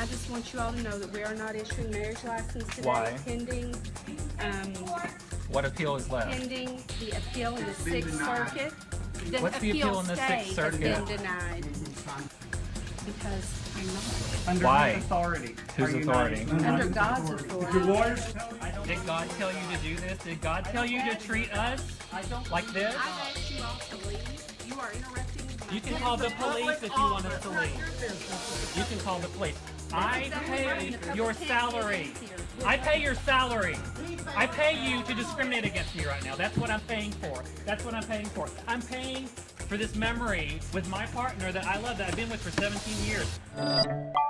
I just want you all to know that we are not issuing marriage license today. Why? Pending. What appeal is left? Pending the appeal in the Sixth Circuit. What's the appeal in the Sixth Circuit? Been denied. Because I'm not. Under why? Authority. Whose authority? Under God's authority. Did God tell you to do this? Did God tell you to treat us like this? I've asked you all to leave. You are interrupting. You can call the police if you want us to leave. You can call the police. I pay your salary. I pay your salary. I pay you to discriminate against me right now. That's what I'm paying for. That's what I'm paying for. I'm paying for this memory with my partner that I love, that I've been with for 17 years.